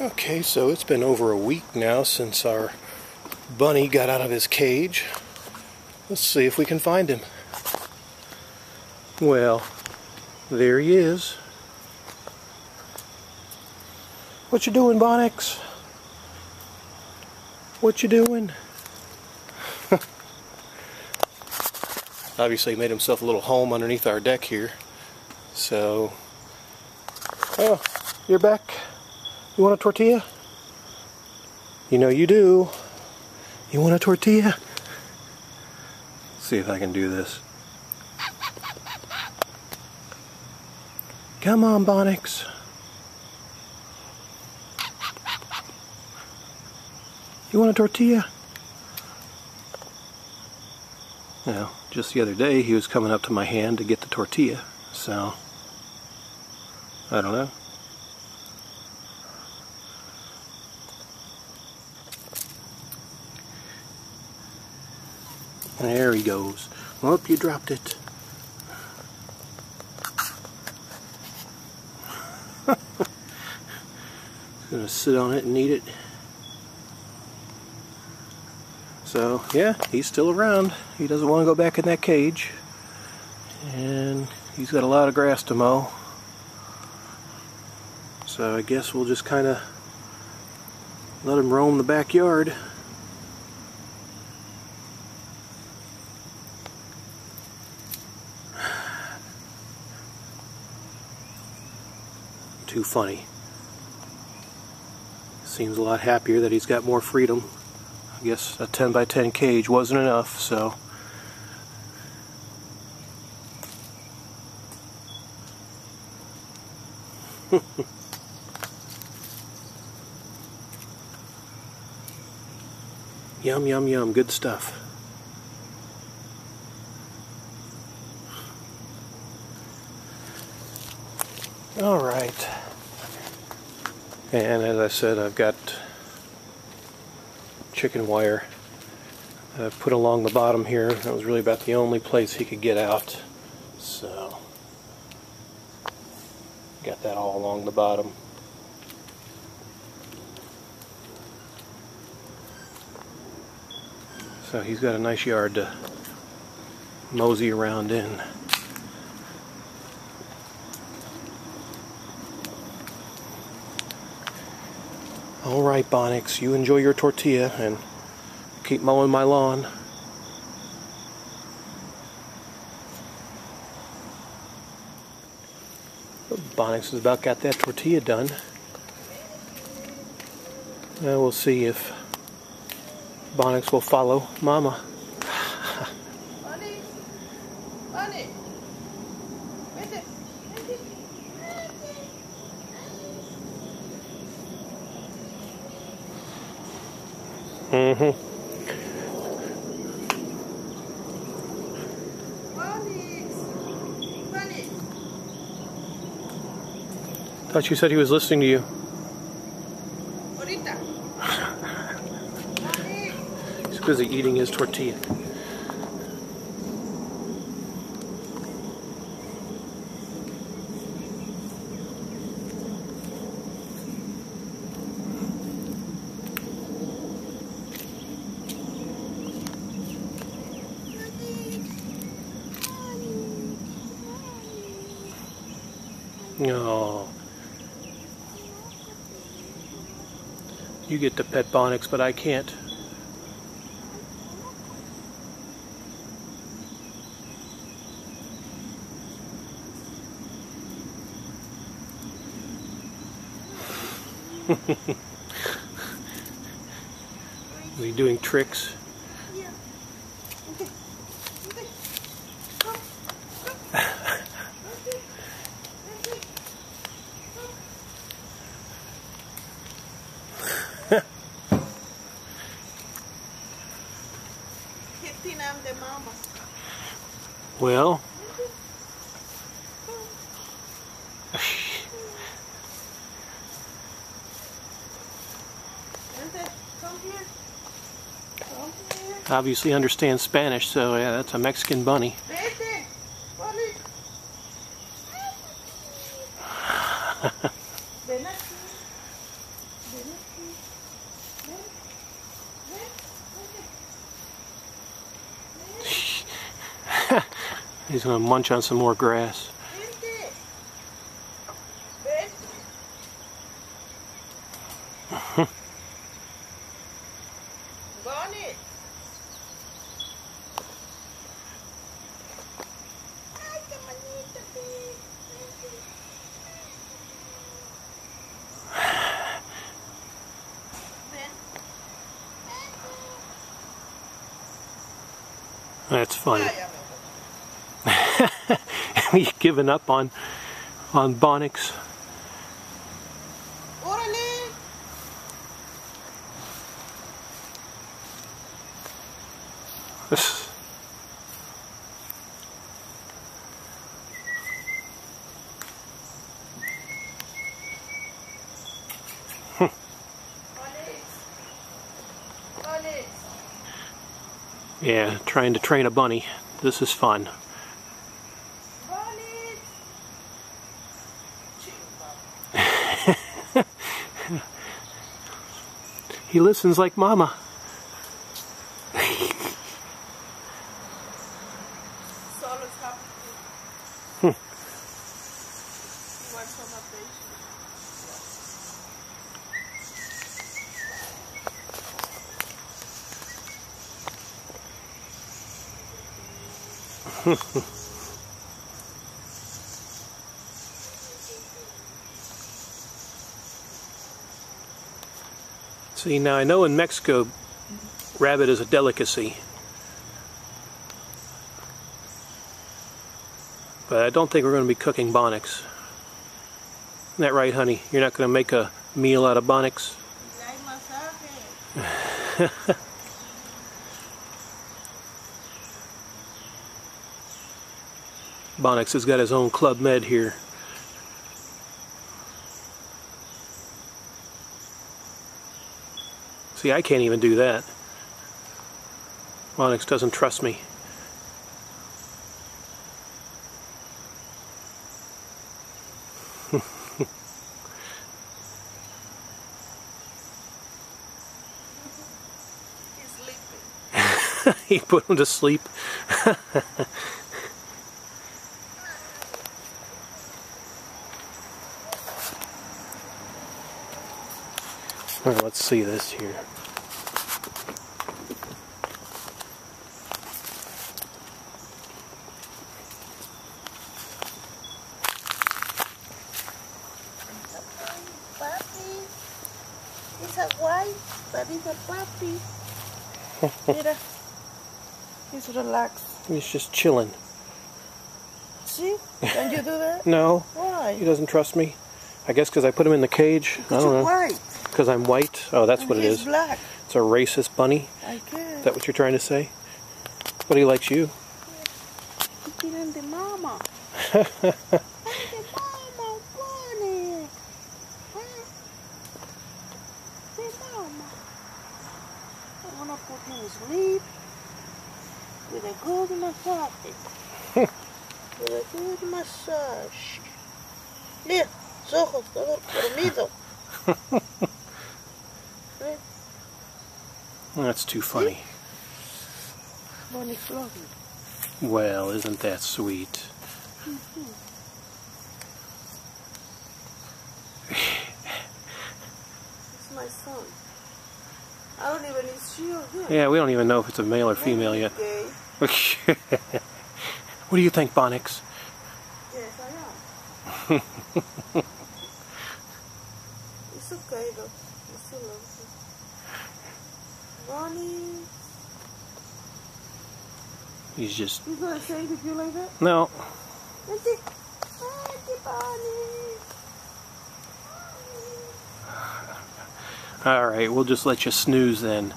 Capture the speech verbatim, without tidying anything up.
Okay, so it's been over a week now since our bunny got out of his cage. Let's see if we can find him. Well, there he is. What you doing, Bunnix? What you doing? Obviously he made himself a little home underneath our deck here. So, oh, you're back. You want a tortilla? You know you do. You want a tortilla? Let's see if I can do this. Come on, Bunnix. You want a tortilla? You know, just the other day he was coming up to my hand to get the tortilla, so I don't know. There he goes. Whoop, you dropped it. Gonna sit on it and eat it. So, yeah, he's still around. He doesn't want to go back in that cage. And he's got a lot of grass to mow. So I guess we'll just kind of let him roam the backyard. Too funny. Seems a lot happier that he's got more freedom. I guess a ten by ten cage wasn't enough, so yum yum yum, good stuff. All right. And as I said, I've got chicken wire that I've put along the bottom here. That was really about the only place he could get out. So, got that all along the bottom. So he's got a nice yard to mosey around in. All right, Bunnix, you enjoy your tortilla and keep mowing my lawn. Bunnix has about got that tortilla done. Now we'll see if Bunnix will follow Mama. Bunnix, Bunnix. Mm-hmm. Thought you said he was listening to you. He's busy eating his tortilla. No. You get to pet Bunnix, but I can't. Are you doing tricks? Well, obviously understands Spanish, so yeah, that's a Mexican bunny. He's going to munch on some more grass. That's funny. He's given up on on Bunnix. Yeah, trying to train a bunny. This is fun. He listens like Mama. hmm. See, now I know in Mexico rabbit is a delicacy, but I don't think we're going to be cooking Bunnix. Isn't that right, honey? You're not going to make a meal out of Bunnix? Bunnix has got his own Club Med here. See, I can't even do that. Bunnix doesn't trust me. He's sleeping. He put him to sleep. All right, let's see this here. Papi, he's a white, but he's a puppy. Mira, he's relaxed. He's just chilling. See? Can you do that? No. Why? He doesn't trust me. I guess because I put him in the cage. Because I don't know. White. Because I'm white. Oh, that's and what it is. Black. It's a racist bunny. I guess. Is that what you're trying to say? But he likes you. He the mama. I'm the mama bunny. Huh? The mama. I'm gonna put him to sleep with a good massage. With a good massage. Look. Ojos todos dormidos. That's too funny. Well, isn't that sweet? It's my son. I don't even know if it's Yeah, we don't even know if it's a male or female yet. What do you think, Bunnix? Yes, I am. It's okay though. It's so lovely. Bunnix. He's just. You gonna say it if you like that? No. That's it. All right, we'll just let you snooze then.